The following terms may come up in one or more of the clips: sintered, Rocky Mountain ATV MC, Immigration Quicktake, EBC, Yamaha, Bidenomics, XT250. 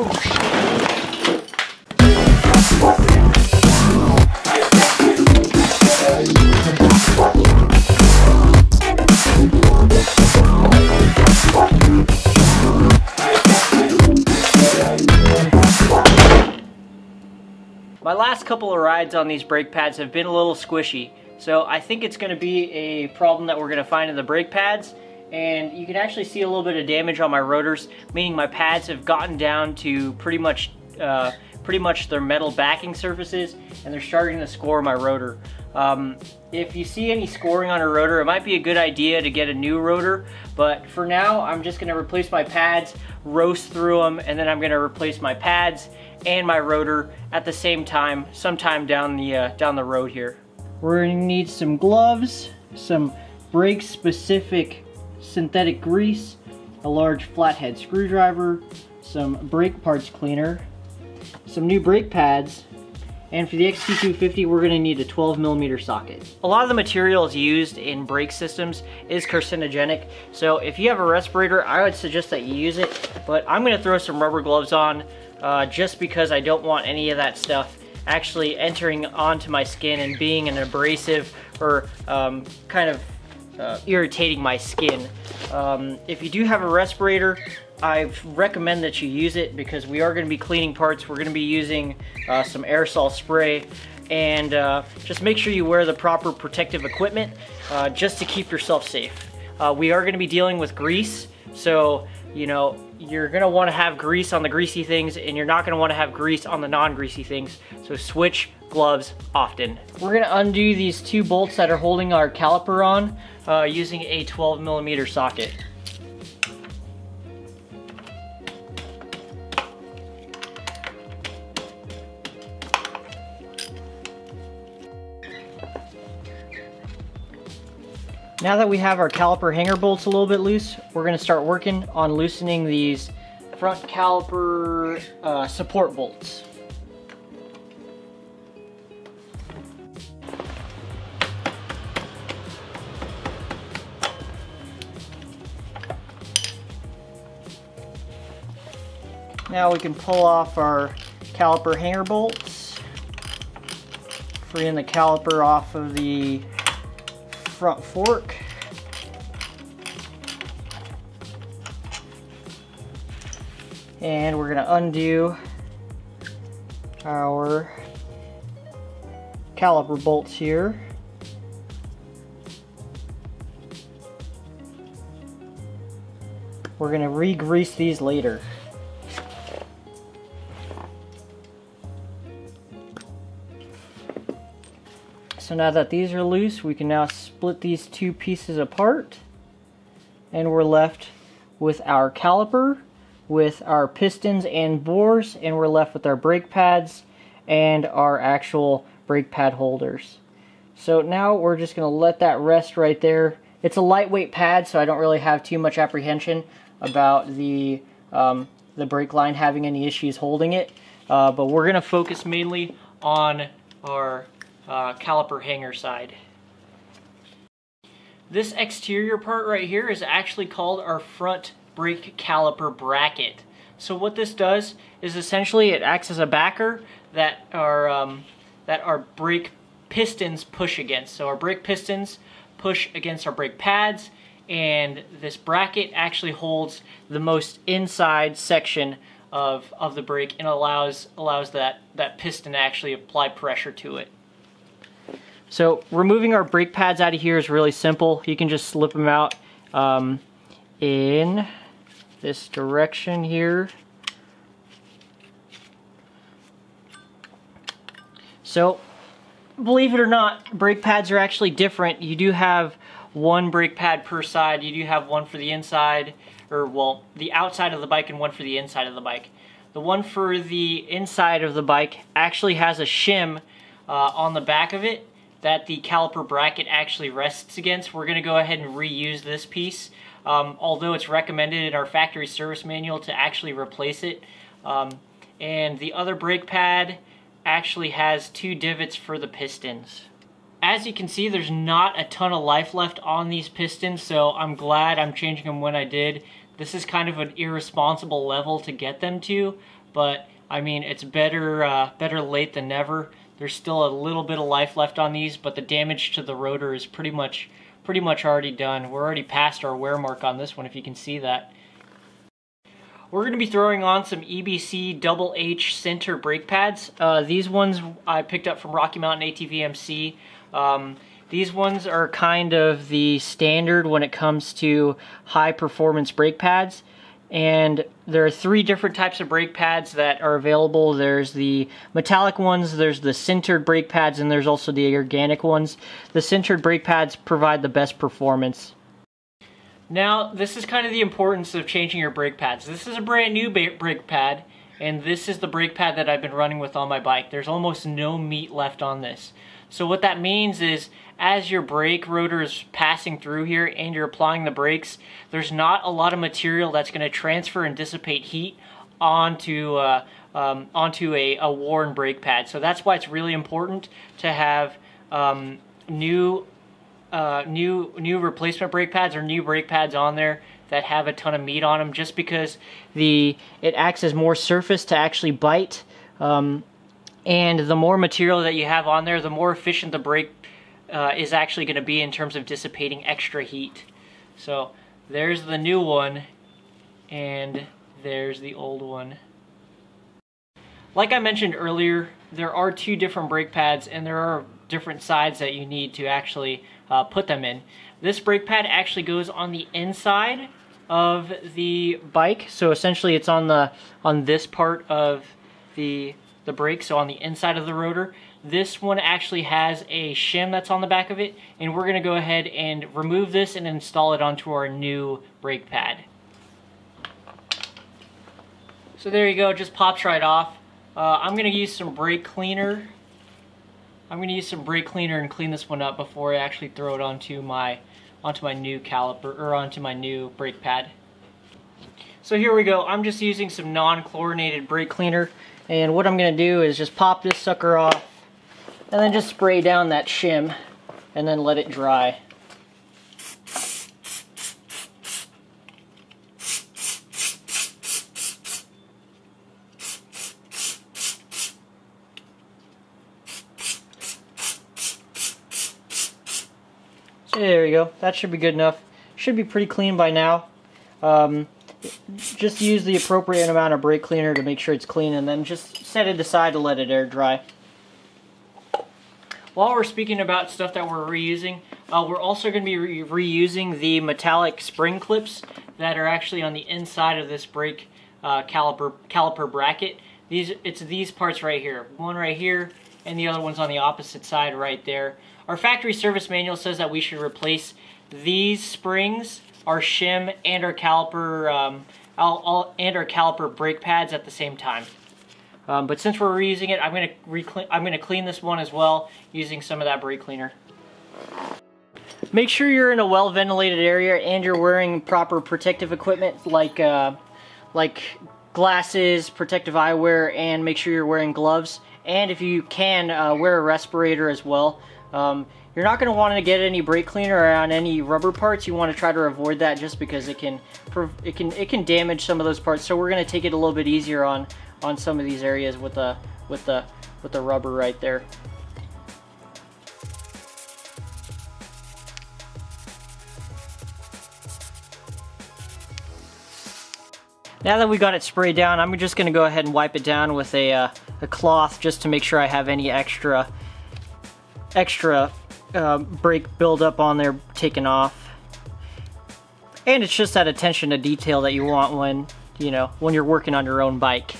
My last couple of rides on these brake pads have been a little squishy, so I think it's going to be a problem that we're going to find in the brake pads. And you can actually see a little bit of damage on my rotors, meaning my pads have gotten down to pretty much their metal backing surfaces, and they're starting to score my rotor. If you see any scoring on a rotor, it might be a good idea to get a new rotor, but for now I'm just going to replace my pads, roast through them, and then I'm going to replace my pads and my rotor at the same time sometime down the road here. We're going to need some gloves, some brake specific synthetic grease, a large flathead screwdriver, some brake parts cleaner, some new brake pads, and for the XT250 we're going to need a 12mm socket. A lot of the materials used in brake systems is carcinogenic, so if you have a respirator I would suggest that you use it, but I'm going to throw some rubber gloves on just because I don't want any of that stuff actually entering onto my skin and being an abrasive or kind of irritating my skin. If you do have a respirator, I recommend that you use it because we are going to be cleaning parts. We're going to be using some aerosol spray, and just make sure you wear the proper protective equipment just to keep yourself safe. We are going to be dealing with grease, so you know you're going to want to have grease on the greasy things and you're not going to want to have grease on the non-greasy things, so switch gloves often. We're going to undo these two bolts that are holding our caliper on using a 12mm socket. Now that we have our caliper hanger bolts a little bit loose, we're going to start working on loosening these front caliper support bolts. Now we can pull off our caliper hanger bolts, freeing the caliper off of the front fork. And we're going to undo our caliper bolts here. We're going to re-grease these later. So now that these are loose, we can now split these two pieces apart, and we're left with our caliper, with our pistons and bores, and we're left with our brake pads and our actual brake pad holders. So now we're just going to let that rest right there. It's a lightweight pad, so I don't really have too much apprehension about the brake line having any issues holding it, but we're going to focus mainly on our caliper hanger side. This exterior part right here is actually called our front brake caliper bracket. So what this does is essentially it acts as a backer that our brake pistons push against. So our brake pistons push against our brake pads, and this bracket actually holds the most inside section of the brake and allows that piston to actually apply pressure to it. So removing our brake pads out of here is really simple. You can just slip them out in this direction here. So believe it or not, brake pads are actually different. You do have one brake pad per side. You do have one for the inside, or well, the outside of the bike and one for the inside of the bike. The one for the inside of the bike actually has a shim on the back of it that the caliper bracket actually rests against. We're going to go ahead and reuse this piece, although it's recommended in our factory service manual to actually replace it. And the other brake pad actually has two divots for the pistons. As you can see, there's not a ton of life left on these pistons, so I'm glad I'm changing them when I did. This is kind of an irresponsible level to get them to, but I mean, it's better better late than never. There's still a little bit of life left on these, but the damage to the rotor is pretty much already done. We're already past our wear mark on this one, if you can see that. We're going to be throwing on some EBC double H center brake pads. These ones I picked up from Rocky Mountain ATV MC. These ones are kind of the standard when it comes to high performance brake pads. And there are three different types of brake pads that are available. There's the metallic ones, there's the sintered brake pads, and there's also the organic ones. The sintered brake pads provide the best performance. Now, this is kind of the importance of changing your brake pads. This is a brand new brake pad, and this is the brake pad that I've been running with on my bike. There's almost no meat left on this. So what that means is, as your brake rotor is passing through here and you're applying the brakes, there's not a lot of material that's going to transfer and dissipate heat onto a worn brake pad. So that's why it's really important to have new replacement brake pads or new brake pads on there that have a ton of meat on them, just because it acts as more surface to actually bite. And the more material that you have on there, the more efficient the brake is actually going to be in terms of dissipating extra heat. So there's the new one, and there's the old one. Like I mentioned earlier, there are two different brake pads, and there are different sides that you need to actually put them in. This brake pad actually goes on the inside of the bike, so essentially it's on this part of the brake, so on the inside of the rotor. This one actually has a shim that's on the back of it, and we're going to go ahead and remove this and install it onto our new brake pad. So there you go, it just pops right off. I'm going to use some brake cleaner. And clean this one up before I actually throw it onto my new caliper, or onto my new brake pad. So here we go. I'm just using some non-chlorinated brake cleaner, and what I'm going to do is just pop this sucker off and then just spray down that shim and then let it dry. There we go. That should be good enough. Should be pretty clean by now. Just use the appropriate amount of brake cleaner to make sure it's clean, and then just set it aside to let it air dry. While we're speaking about stuff that we're reusing, we're also going to be reusing the metallic spring clips that are actually on the inside of this brake caliper bracket. It's these parts right here. One right here, and the other one's on the opposite side right there. Our factory service manual says that we should replace these springs, our shim, and our caliper brake pads at the same time. But since we're reusing it, I'm going to clean this one as well using some of that brake cleaner. Make sure you're in a well-ventilated area and you're wearing proper protective equipment like glasses, protective eyewear, and make sure you're wearing gloves. And if you can, wear a respirator as well. You're not going to want to get any brake cleaner on any rubber parts. You want to try to avoid that, just because it can damage some of those parts. So we're going to take it a little bit easier on some of these areas with the rubber right there. Now that we got it sprayed down, I'm just going to go ahead and wipe it down with a cloth, just to make sure I have any extra brake buildup on there taken off. And it's just that attention to detail that you want when you're working on your own bike.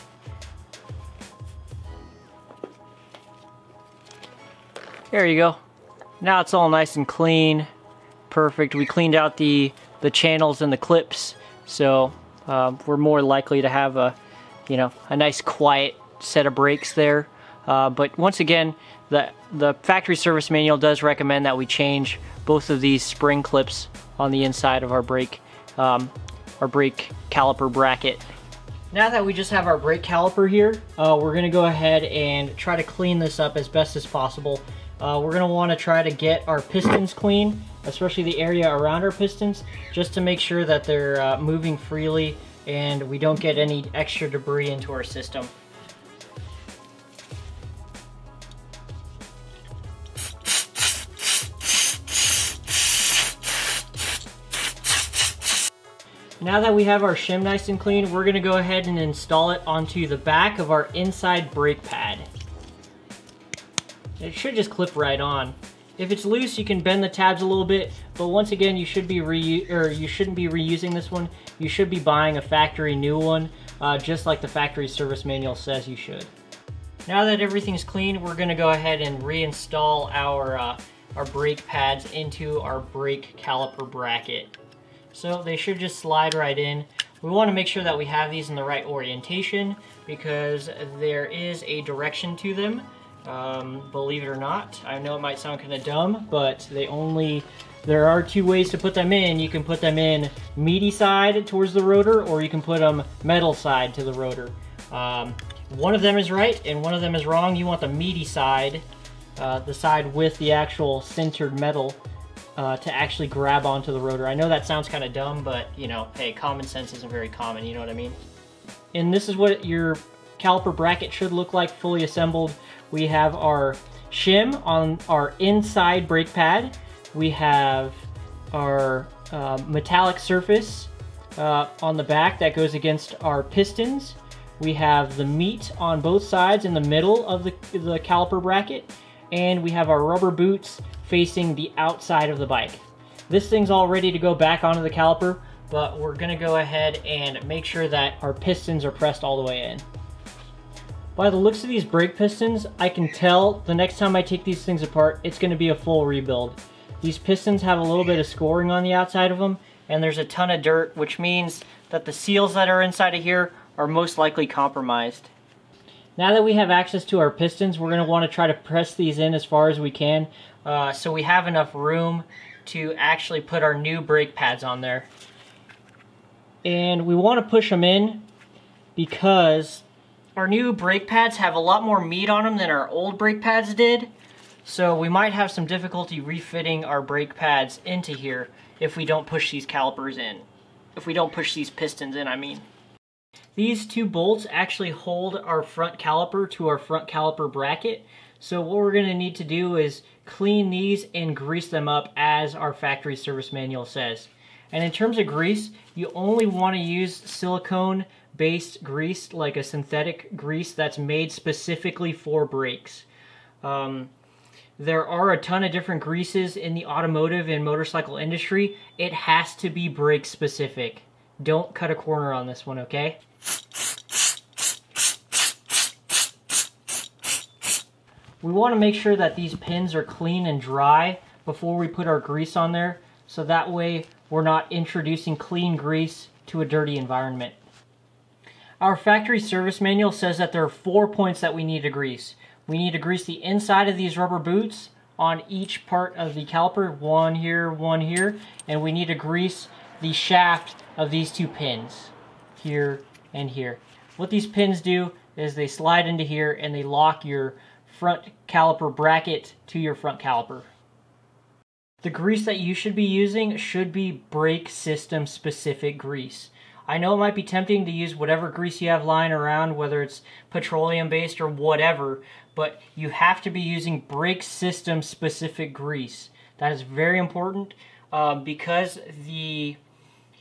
There you go. Now it's all nice and clean. Perfect. We cleaned out the channels and the clips, so we're more likely to have a nice quiet set of brakes there. But once again, the factory service manual does recommend that we change both of these spring clips on the inside of our brake caliper bracket. Now that we just have our brake caliper here, we're going to go ahead and try to clean this up as best as possible. We're going to want to try to get our pistons clean, especially the area around our pistons, just to make sure that they're moving freely and we don't get any extra debris into our system. Now that we have our shim nice and clean, we're gonna go ahead and install it onto the back of our inside brake pad. It should just clip right on. If it's loose, you can bend the tabs a little bit, but once again, you should be you shouldn't be reusing this one. You should be buying a factory new one, just like the factory service manual says you should. Now that everything's clean, we're gonna go ahead and reinstall our brake pads into our brake caliper bracket. So they should just slide right in. We want to make sure that we have these in the right orientation because there is a direction to them. Believe it or not, I know it might sound kind of dumb, but there are two ways to put them in. You can put them in meaty side towards the rotor, or you can put them metal side to the rotor. One of them is right and one of them is wrong. You want the meaty side, the side with the actual sintered metal, to actually grab onto the rotor. I know that sounds kind of dumb, but you know, hey, common sense isn't very common, you know what I mean? And this is what your caliper bracket should look like fully assembled. We have our shim on our inside brake pad. We have our metallic surface on the back that goes against our pistons. We have the meat on both sides in the middle of the caliper bracket. And we have our rubber boots facing the outside of the bike. This thing's all ready to go back onto the caliper, but we're gonna go ahead and make sure that our pistons are pressed all the way in. By the looks of these brake pistons, I can tell the next time I take these things apart, it's gonna be a full rebuild. These pistons have a little bit of scoring on the outside of them, and there's a ton of dirt, which means that the seals that are inside of here are most likely compromised. Now that we have access to our pistons, we're going to want to try to press these in as far as we can, so we have enough room to actually put our new brake pads on there. And we want to push them in because our new brake pads have a lot more meat on them than our old brake pads did, so we might have some difficulty refitting our brake pads into here if we don't push these calipers in. If we don't push these pistons in, I mean. These two bolts actually hold our front caliper to our front caliper bracket. So what we're going to need to do is clean these and grease them up as our factory service manual says. And in terms of grease, you only want to use silicone-based grease, like a synthetic grease that's made specifically for brakes. There are a ton of different greases in the automotive and motorcycle industry. It has to be brake specific. Don't cut a corner on this one, okay? We want to make sure that these pins are clean and dry before we put our grease on there, so that way we're not introducing clean grease to a dirty environment. Our factory service manual says that there are 4 points that we need to grease. We need to grease the inside of these rubber boots on each part of the caliper, one here, and we need to grease the shaft of these two pins, here and here. What these pins do is they slide into here and they lock your front caliper bracket to your front caliper. The grease that you should be using should be brake system specific grease. I know it might be tempting to use whatever grease you have lying around, whether it's petroleum based or whatever, but you have to be using brake system specific grease. That is very important because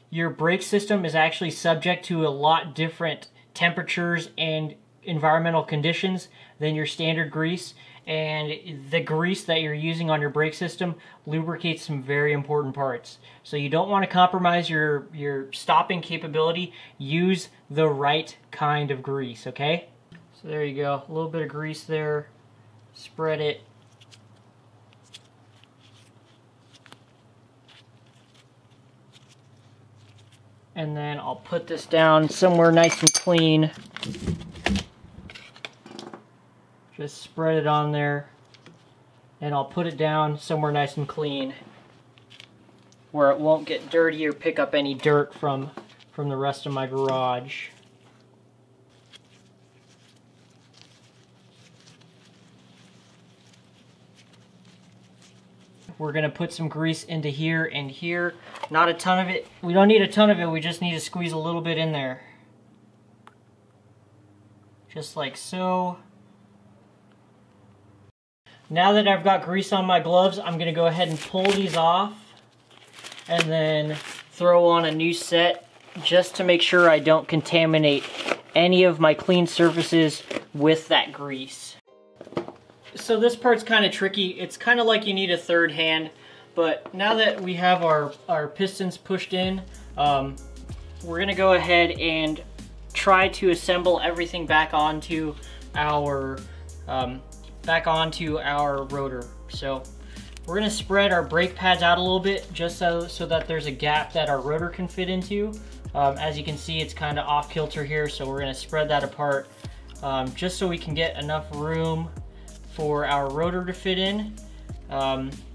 your brake system is actually subject to a lot different temperatures and environmental conditions than your standard grease, and the grease that you're using on your brake system lubricates some very important parts. So you don't want to compromise your stopping capability. Use the right kind of grease, okay? So there you go, a little bit of grease there, spread it. And then I'll put this down somewhere nice and clean. Just spread it on there. And I'll put it down somewhere nice and clean where it won't get dirty or pick up any dirt from the rest of my garage. We're gonna put some grease into here and here. Not a ton of it. We don't need a ton of it, we just need to squeeze a little bit in there. Just like so. Now that I've got grease on my gloves, I'm gonna go ahead and pull these off and then throw on a new set just to make sure I don't contaminate any of my clean surfaces with that grease. So this part's kind of tricky. It's kind of like you need a third hand, but now that we have our pistons pushed in, we're gonna go ahead and try to assemble everything back onto our rotor. So we're gonna spread our brake pads out a little bit just so that there's a gap that our rotor can fit into. As you can see, it's kind of off kilter here, so we're gonna spread that apart just so we can get enough room for our rotor to fit in.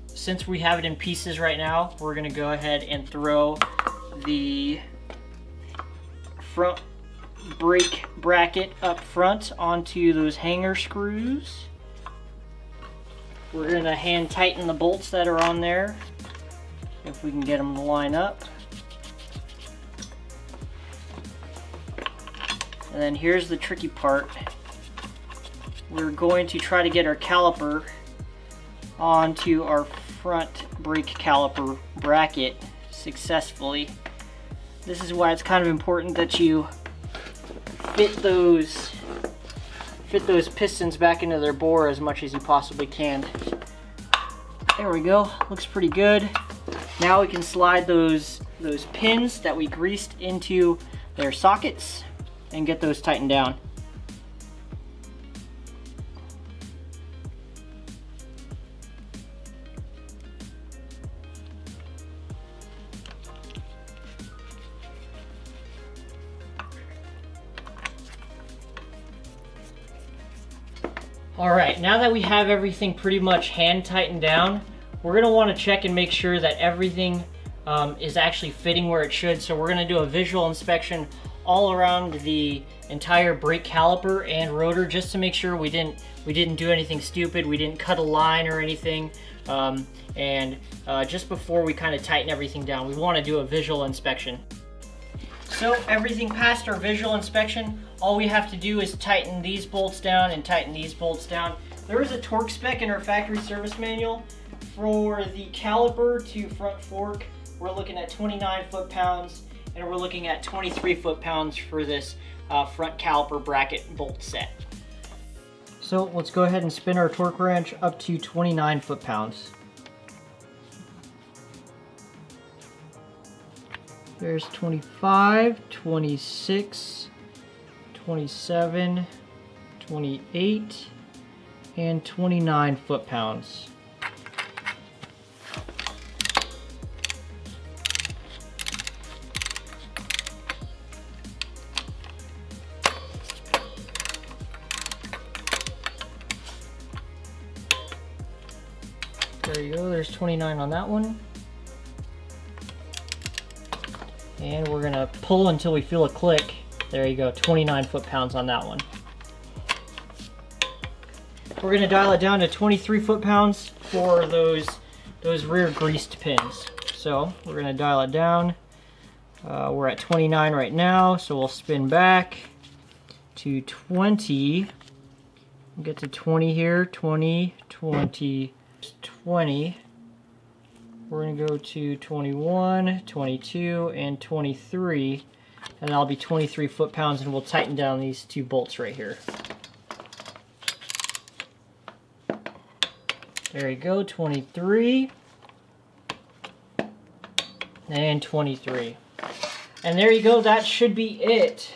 Since we have it in pieces right now, we're gonna go ahead and throw the front brake bracket up front onto those hanger screws. We're gonna hand tighten the bolts that are on there if we can get them to line up. And then here's the tricky part. We're going to try to get our caliper onto our front brake caliper bracket successfully. This is why it's kind of important that you fit those pistons back into their bore as much as you possibly can. There we go, looks pretty good. Now we can slide those pins that we greased into their sockets and get those tightened down. All right, now that we have everything pretty much hand tightened down, we're gonna wanna check and make sure that everything is actually fitting where it should. So we're gonna do a visual inspection all around the entire brake caliper and rotor just to make sure we didn't do anything stupid, we didn't cut a line or anything. Just before we kind of tighten everything down, we wanna do a visual inspection. So everything passed our visual inspection. All we have to do is tighten these bolts down and tighten these bolts down. There is a torque spec in our factory service manual. For the caliper to front fork, we're looking at 29 foot-pounds, and we're looking at 23 foot-pounds for this front caliper bracket bolt set. So let's go ahead and spin our torque wrench up to 29 foot-pounds. There's 25, 26, 27, 28, and 29 foot-pounds. There you go, there's 29 on that one. And we're gonna pull until we feel a click. There you go, 29 foot-pounds on that one. We're gonna dial it down to 23 foot-pounds for those rear greased pins. So we're gonna dial it down. We're at 29 right now, so we'll spin back to 20. We'll get to 20 here, 20, 20, 20. We're gonna go to 21, 22, and 23, and that'll be 23 foot-pounds, and we'll tighten down these two bolts right here. There you go, 23, and 23. And there you go, that should be it.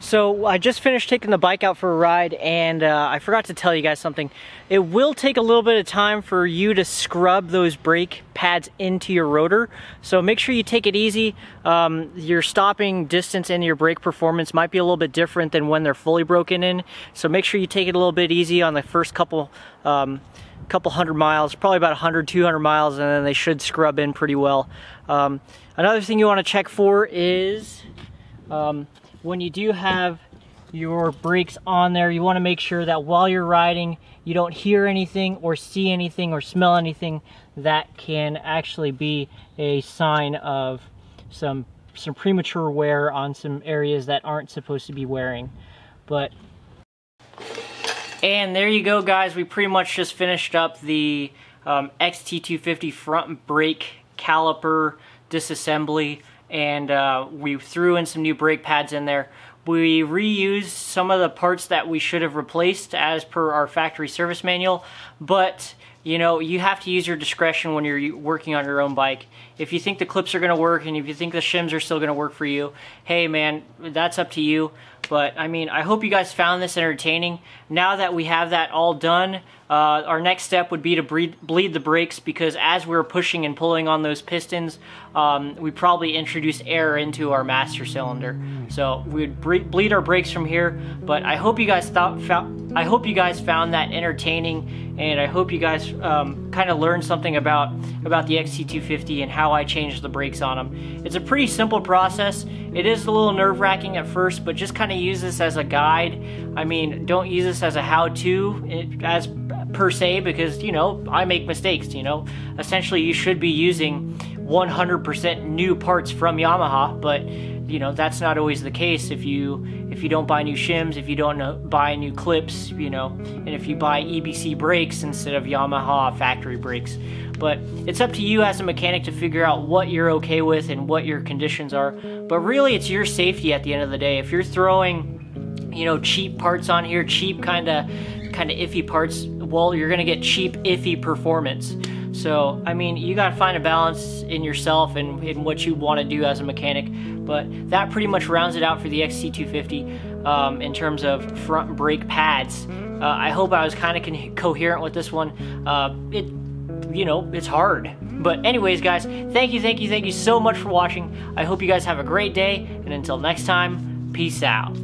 So I just finished taking the bike out for a ride, and I forgot to tell you guys something. It will take a little bit of time for you to scrub those brake pads into your rotor, so make sure you take it easy. Your stopping distance and your brake performance might be a little bit different than when they're fully broken in, so make sure you take it a little bit easy on the first couple hundred miles, probably about 100, 200 miles, and then they should scrub in pretty well. Another thing you want to check for is when you do have your brakes on there. You want to make sure that while you're riding, you don't hear anything or see anything or smell anything that can actually be a sign of some premature wear on some areas that aren't supposed to be wearing. And there you go, guys. We pretty much just finished up the XT250 front brake caliper disassembly, and we threw in some new brake pads in there. We reused some of the parts that we should have replaced as per our factory service manual, but you know, you have to use your discretion when you're working on your own bike. If you think the clips are going to work and if you think the shims are still going to work for you, hey man, that's up to you. But I mean, I hope you guys found this entertaining. Now that we have that all done, our next step would be to bleed the brakes, because as we were pushing and pulling on those pistons, we probably introduced air into our master cylinder. So we would bleed our brakes from here. But I hope you guys found that entertaining, and I hope you guys kind of learned something about the XT250 and how I changed the brakes on them. It's a pretty simple process. It is a little nerve-wracking at first, but just kind of use this as a guide. I mean, don't use this as a how-to as per se, because, you know, I make mistakes, you know. Essentially, you should be using 100% new parts from Yamaha, but, you know, that's not always the case. If you don't buy new shims, if you don't buy new clips, you know, and if you buy EBC brakes instead of Yamaha factory brakes. But it's up to you as a mechanic to figure out what you're okay with and what your conditions are. But really, it's your safety at the end of the day. If you're throwing, you know, cheap parts on here, cheap kind of iffy parts, well, you're gonna get cheap iffy performance. So, I mean, you gotta find a balance in yourself and in what you wanna do as a mechanic. But that pretty much rounds it out for the XT250 in terms of front brake pads. I hope I was kind of coherent with this one. You know, it's hard. But anyways, guys, thank you so much for watching. I hope you guys have a great day, and until next time, peace out.